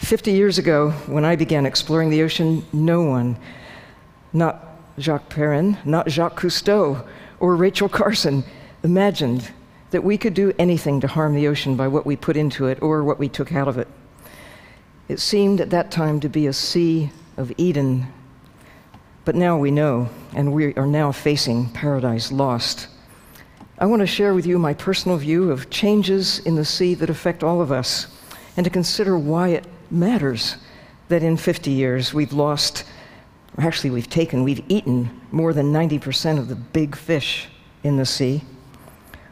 50 years ago, when I began exploring the ocean, no one, not Jacques Perrin, not Jacques Cousteau, or Rachel Carson, imagined that we could do anything to harm the ocean by what we put into it or what we took out of it. It seemed at that time to be a sea of Eden. But now we know, and we are now facing paradise lost. I want to share with you my personal view of changes in the sea that affect all of us, and to consider why it matters that in 50 years we've lost, or actually we've eaten more than 90% of the big fish in the sea.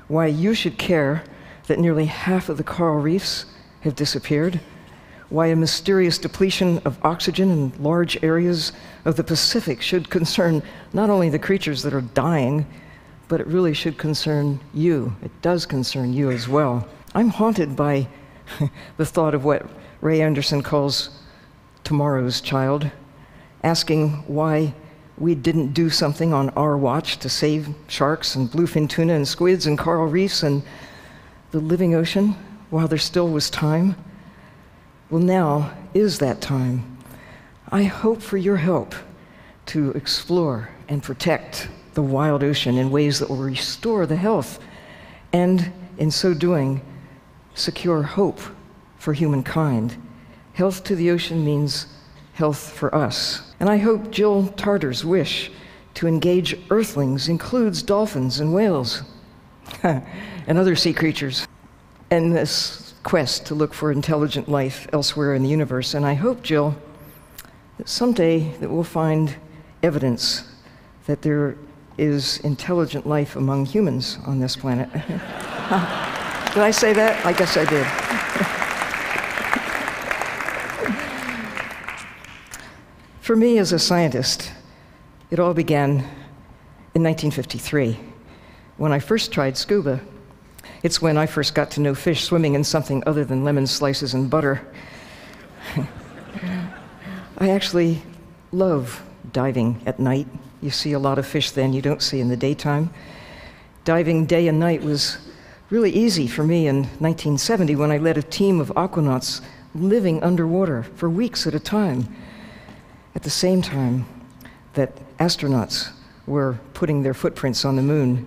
Why you should care that nearly half of the coral reefs have disappeared, why a mysterious depletion of oxygen in large areas of the Pacific should concern not only the creatures that are dying, but it really should concern you. It does concern you as well. I'm haunted by the thought of what Ray Anderson calls tomorrow's child, asking why we didn't do something on our watch to save sharks and bluefin tuna and squids and coral reefs and the living ocean while there still was time. Well, now is that time. I hope for your help to explore and protect the wild ocean in ways that will restore the health and, in so doing, secure hope for humankind. Health to the ocean means health for us. And I hope Jill Tarter's wish to engage earthlings includes dolphins and whales and other sea creatures, and this quest to look for intelligent life elsewhere in the universe. And I hope, Jill, that someday that we'll find evidence that there is intelligent life among humans on this planet. Did I say that? I guess I did. For me, as a scientist, it all began in 1953, when I first tried scuba. It's when I first got to know fish swimming in something other than lemon slices and butter. I actually love diving at night. You see a lot of fish then you don't see in the daytime. Diving day and night was really easy for me in 1970 when I led a team of aquanauts living underwater for weeks at a time. At the same time that astronauts were putting their footprints on the moon.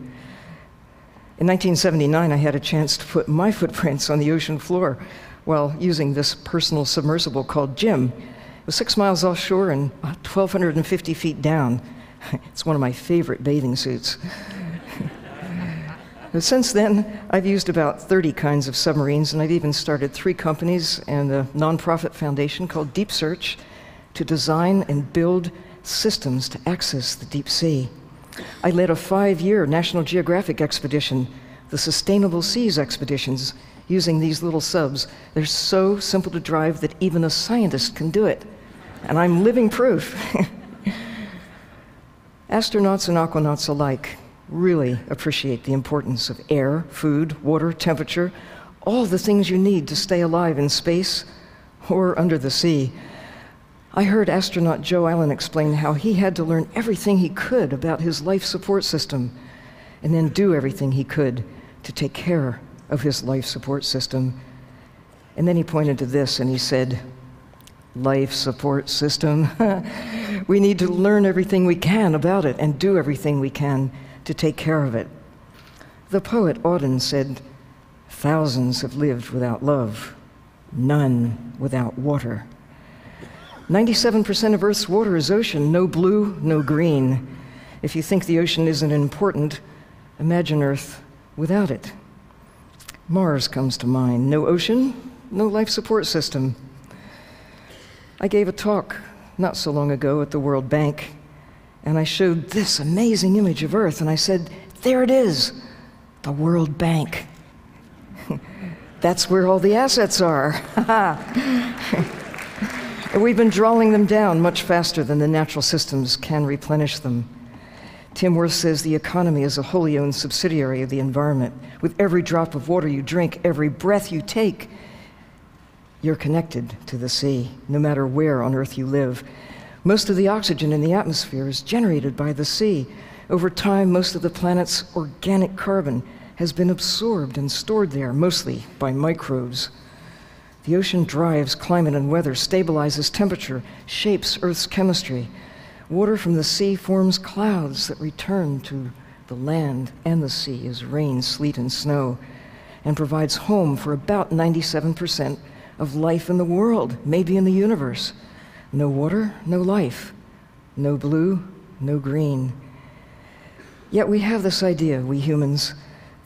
In 1979, I had a chance to put my footprints on the ocean floor while using this personal submersible called Jim. It was 6 miles offshore and 1,250 feet down. It's one of my favorite bathing suits. Since then, I've used about 30 kinds of submarines, and I've even started 3 companies and a nonprofit foundation called Deep Search to design and build systems to access the deep sea. I led a 5-year National Geographic expedition, the Sustainable Seas Expeditions, using these little subs. They're so simple to drive that even a scientist can do it. And I'm living proof. Astronauts and aquanauts alike really appreciate the importance of air, food, water, temperature, all the things you need to stay alive in space or under the sea. I heard astronaut Joe Allen explain how he had to learn everything he could about his life support system and then do everything he could to take care of his life support system. And then he pointed to this and he said, "Life support system. We need to learn everything we can about it and do everything we can to take care of it." The poet Auden said, "Thousands have lived without love, none without water." 97% of Earth's water is ocean, no blue, no green. If you think the ocean isn't important, imagine Earth without it. Mars comes to mind. No ocean, no life support system. I gave a talk not so long ago at the World Bank, and I showed this amazing image of Earth, and I said, "There it is, the World Bank." That's where all the assets are. And we've been drawing them down much faster than the natural systems can replenish them. Tim Worth says the economy is a wholly owned subsidiary of the environment. With every drop of water you drink, every breath you take, you're connected to the sea, no matter where on Earth you live. Most of the oxygen in the atmosphere is generated by the sea. Over time, most of the planet's organic carbon has been absorbed and stored there, mostly by microbes. The ocean drives climate and weather, stabilizes temperature, shapes Earth's chemistry. Water from the sea forms clouds that return to the land and the sea as rain, sleet, and snow, and provides home for about 97% of life in the world, maybe in the universe. No water, no life. No blue, no green. Yet we have this idea, we humans,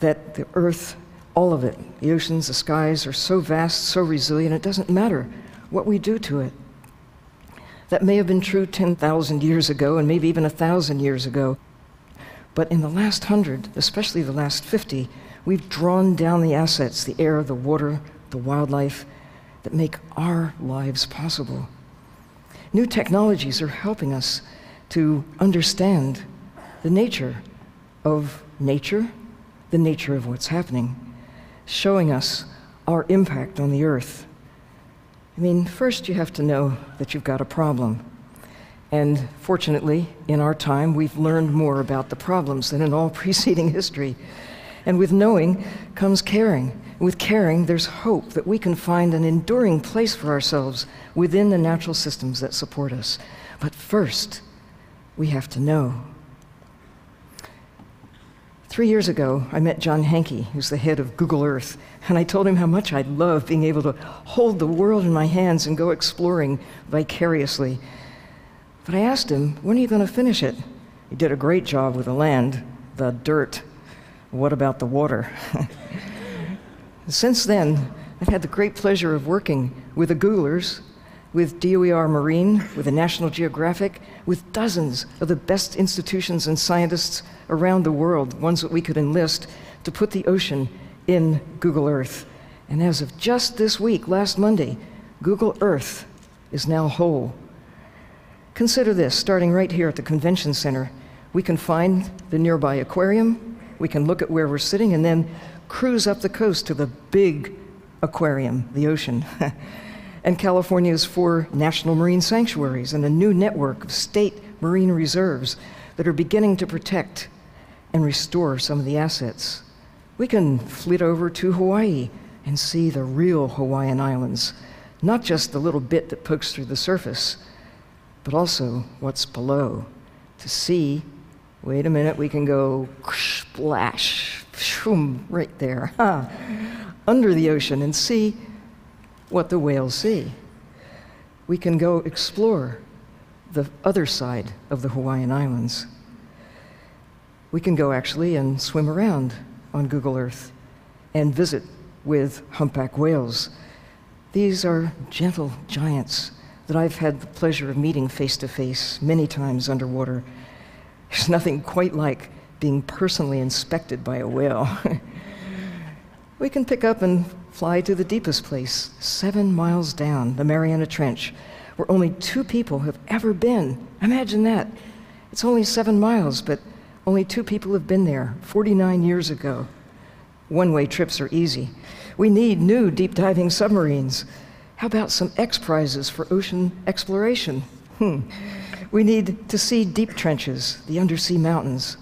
that the Earth, all of it, the oceans, the skies, are so vast, so resilient, it doesn't matter what we do to it. That may have been true 10,000 years ago, and maybe even 1,000 years ago. But in the last 100, especially the last 50, we've drawn down the assets, the air, the water, the wildlife, that make our lives possible. New technologies are helping us to understand the nature, the nature of what's happening, showing us our impact on the Earth. I mean, first you have to know that you've got a problem. And fortunately, in our time, we've learned more about the problems than in all preceding history. And with knowing comes caring. With caring, there's hope that we can find an enduring place for ourselves within the natural systems that support us. But first, we have to know. 3 years ago, I met John Hanke, who's the head of Google Earth, and I told him how much I love being able to hold the world in my hands and go exploring vicariously. But I asked him, when are you going to finish it? He did a great job with the land, the dirt. What about the water? Since then, I've had the great pleasure of working with the Googlers, with DOER Marine, with the National Geographic, with dozens of the best institutions and scientists around the world, ones that we could enlist, to put the ocean in Google Earth. And as of just this week, last Monday, Google Earth is now whole. Consider this, starting right here at the Convention Center, we can find the nearby aquarium, we can look at where we're sitting, and then cruise up the coast to the big aquarium, the ocean. And California's 4 national marine sanctuaries and a new network of state marine reserves that are beginning to protect and restore some of the assets. We can flit over to Hawaii and see the real Hawaiian Islands, not just the little bit that pokes through the surface, but also what's below. To see, wait a minute, we can go splash, shoom, right there, under the ocean and see what the whales see. We can go explore the other side of the Hawaiian Islands. We can go actually and swim around on Google Earth and visit with humpback whales. These are gentle giants that I've had the pleasure of meeting face to face many times underwater. There's nothing quite like being personally inspected by a whale. We can pick up and fly to the deepest place, 7 miles down, the Mariana Trench, where only 2 people have ever been. Imagine that. It's only 7 miles, but only 2 people have been there 49 years ago. One-way trips are easy. We need new deep-diving submarines. How about some X prizes for ocean exploration? We need to see deep trenches, the undersea mountains,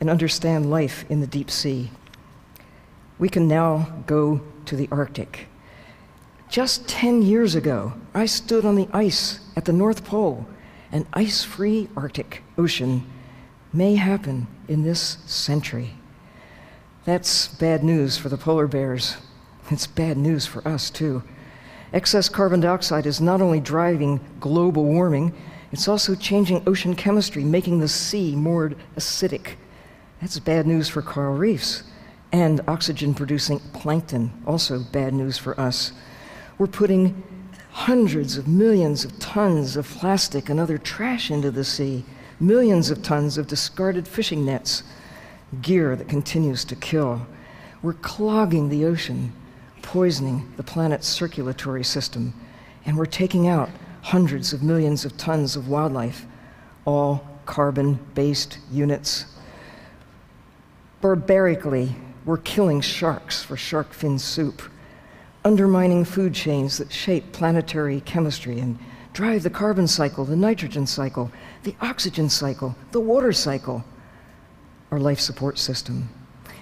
and understand life in the deep sea. We can now go to the Arctic. Just 10 years ago, I stood on the ice at the North Pole. An ice-free Arctic Ocean may happen in this century. That's bad news for the polar bears. It's bad news for us, too. Excess carbon dioxide is not only driving global warming, it's also changing ocean chemistry, making the sea more acidic. That's bad news for coral reefs and oxygen-producing plankton, also bad news for us. We're putting hundreds of millions of tons of plastic and other trash into the sea, millions of tons of discarded fishing nets, gear that continues to kill. We're clogging the ocean, poisoning the planet's circulatory system, and we're taking out hundreds of millions of tons of wildlife, all carbon-based units. Barbarically, we're killing sharks for shark fin soup. undermining food chains that shape planetary chemistry and drive the carbon cycle, the nitrogen cycle, the oxygen cycle, the water cycle, our life support system.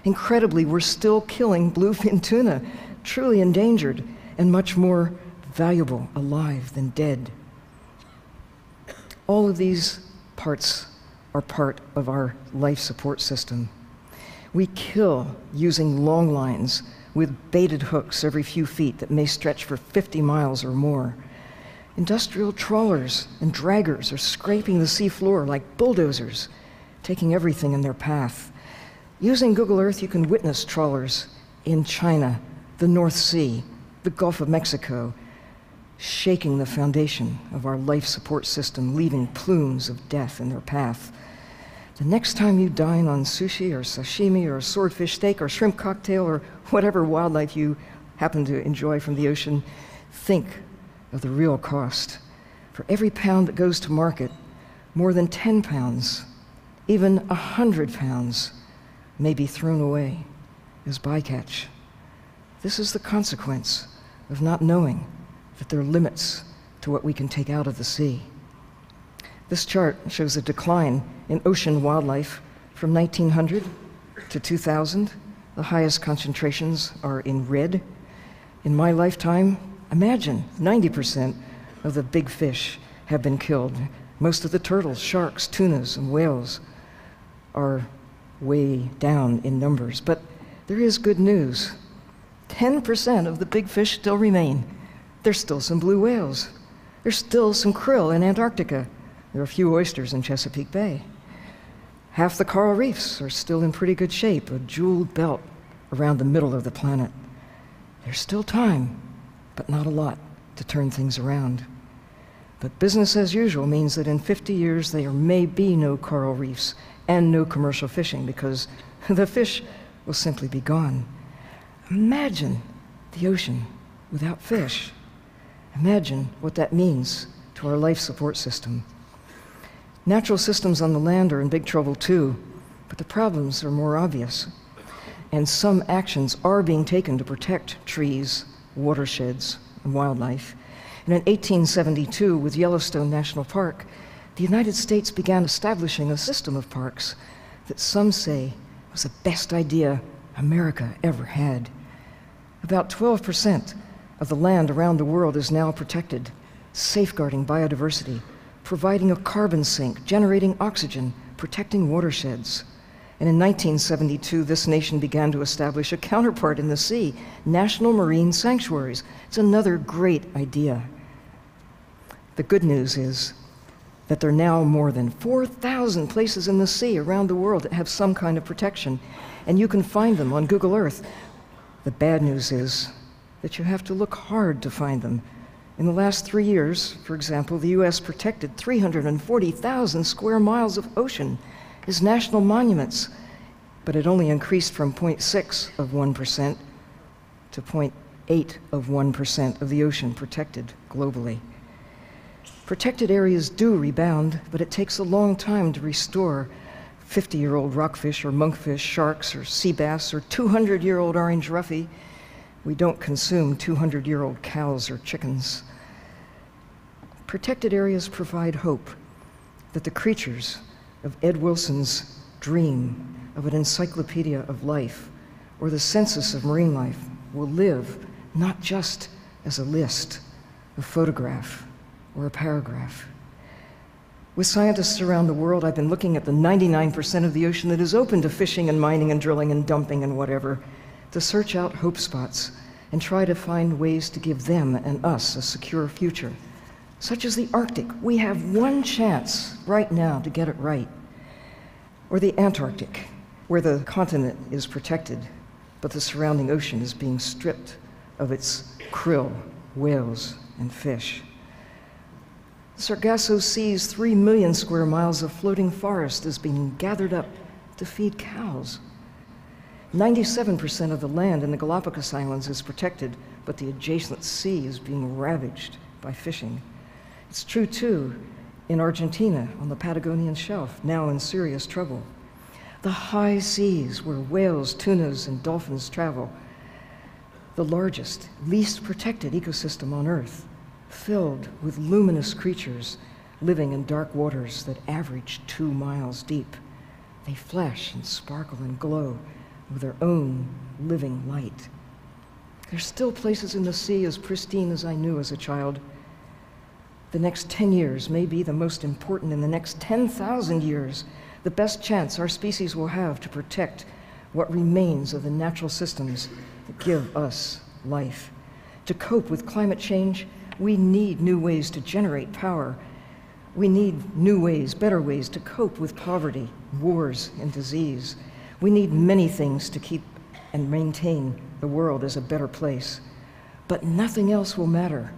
Incredibly, we're still killing bluefin tuna, truly endangered and much more valuable alive than dead. All of these parts are part of our life support system. We kill using long lines with baited hooks every few feet that may stretch for 50 miles or more. Industrial trawlers and draggers are scraping the seafloor like bulldozers, taking everything in their path. Using Google Earth, you can witness trawlers in China, the North Sea, the Gulf of Mexico, shaking the foundation of our life support system, leaving plumes of death in their path. The next time you dine on sushi or sashimi or swordfish steak or shrimp cocktail or whatever wildlife you happen to enjoy from the ocean, think of the real cost. For every pound that goes to market, more than 10 pounds, even 100 pounds, may be thrown away as bycatch. This is the consequence of not knowing that there are limits to what we can take out of the sea. This chart shows a decline in ocean wildlife from 1900 to 2000. The highest concentrations are in red. In my lifetime, imagine 90% of the big fish have been killed. Most of the turtles, sharks, tunas, and whales are way down in numbers. But there is good news. 10% of the big fish still remain. There's still some blue whales. There's still some krill in Antarctica. There are a few oysters in Chesapeake Bay. Half the coral reefs are still in pretty good shape, a jeweled belt around the middle of the planet. There's still time, but not a lot, to turn things around. But business as usual means that in 50 years there may be no coral reefs and no commercial fishing, because the fish will simply be gone. Imagine the ocean without fish. Imagine what that means to our life support system. Natural systems on the land are in big trouble too, but the problems are more obvious. And some actions are being taken to protect trees, watersheds, and wildlife. And in 1872, with Yellowstone National Park, the United States began establishing a system of parks that some say was the best idea America ever had. About 12% of the land around the world is now protected, safeguarding biodiversity, providing a carbon sink, generating oxygen, protecting watersheds. And in 1972, this nation began to establish a counterpart in the sea, national marine sanctuaries. It's another great idea. The good news is that there are now more than 4,000 places in the sea around the world that have some kind of protection, and you can find them on Google Earth. The bad news is that you have to look hard to find them. In the last 3 years, for example, the US protected 340,000 square miles of ocean as national monuments, but it only increased from 0.6 of 1% to 0.8 of 1% of the ocean protected globally. Protected areas do rebound, but it takes a long time to restore 50-year-old rockfish or monkfish, sharks or sea bass or 200-year-old orange roughy. We don't consume 200-year-old cows or chickens. Protected areas provide hope that the creatures of Ed Wilson's dream of an encyclopedia of life or the census of marine life will live not just as a list, a photograph, or a paragraph. With scientists around the world, I've been looking at the 99% of the ocean that is open to fishing and mining and drilling and dumping and whatever, to search out hope spots and try to find ways to give them and us a secure future, such as the Arctic. We have one chance right now to get it right. Or the Antarctic, where the continent is protected, but the surrounding ocean is being stripped of its krill, whales, and fish. The Sargasso Sea's 3 million square miles of floating forest is being gathered up to feed cows. 97% of the land in the Galapagos Islands is protected, but the adjacent sea is being ravaged by fishing. It's true, too, in Argentina, on the Patagonian Shelf, now in serious trouble. The high seas where whales, tunas, and dolphins travel. the largest, least protected ecosystem on Earth, filled with luminous creatures living in dark waters that average 2 miles deep. They flash and sparkle and glow with their own living light. There's still places in the sea as pristine as I knew as a child. The next 10 years may be the most important. In the next 10,000 years, the best chance our species will have to protect what remains of the natural systems that give us life. To cope with climate change, we need new ways to generate power. We need new ways, better ways to cope with poverty, wars, and disease. We need many things to keep and maintain the world as a better place. But nothing else will matter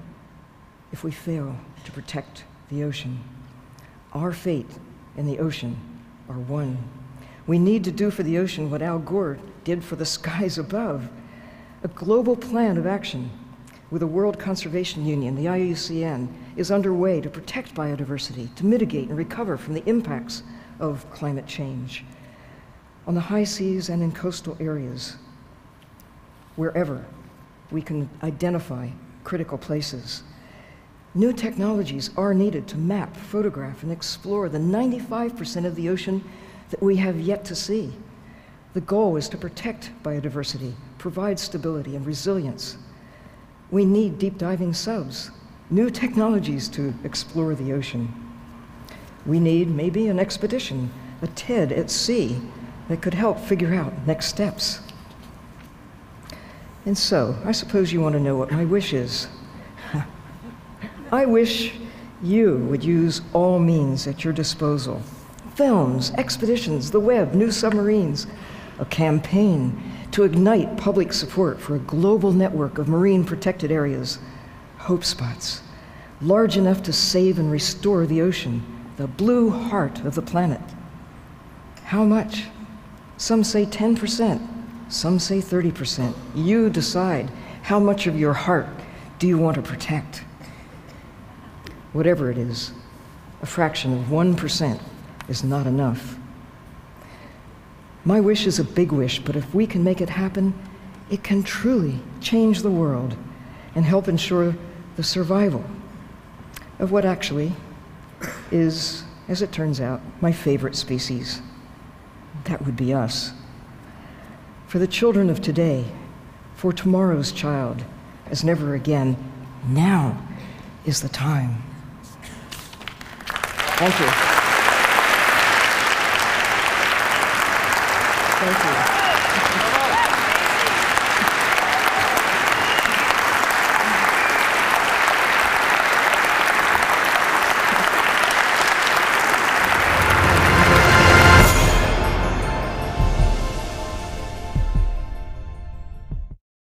if we fail to protect the ocean. Our fate and the ocean are one. We need to do for the ocean what Al Gore did for the skies above, a global plan of action with the World Conservation Union, the IUCN, is underway to protect biodiversity, to mitigate and recover from the impacts of climate change. On the high seas and in coastal areas, wherever we can identify critical places, new technologies are needed to map, photograph, and explore the 95% of the ocean that we have yet to see. The goal is to protect biodiversity, provide stability and resilience. We need deep diving subs, new technologies to explore the ocean. We need maybe an expedition, a TED at sea, that could help figure out next steps. And so, I suppose you want to know what my wish is. I wish you would use all means at your disposal. Films, expeditions, the web, new submarines, a campaign to ignite public support for a global network of marine protected areas, hope spots, large enough to save and restore the ocean, the blue heart of the planet. How much? Some say 10%, some say 30%. You decide how much of your heart do you want to protect. Whatever it is, a fraction of 1% is not enough. My wish is a big wish, but if we can make it happen, it can truly change the world and help ensure the survival of what actually is, as it turns out, my favorite species. That would be us. For the children of today, for tomorrow's child, as never again, now is the time. Thank you. Thank you.